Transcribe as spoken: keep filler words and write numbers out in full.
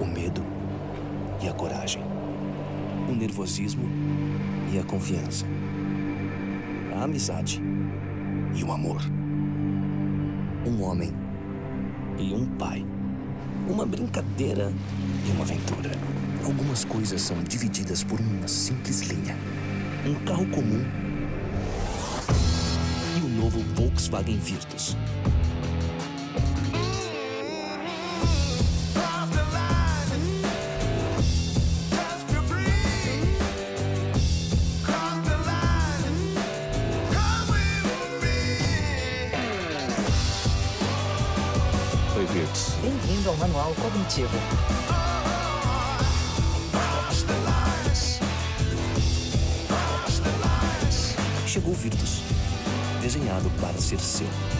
o medo e a coragem, o nervosismo e a confiança, a amizade e o amor, um homem e um pai, uma brincadeira e uma aventura. Algumas coisas são divididas por uma simples linha, um carro comum e o novo Volkswagen Virtus. Bem-vindo ao Manual Cognitivo. Chegou o Virtus, desenhado para ser seu.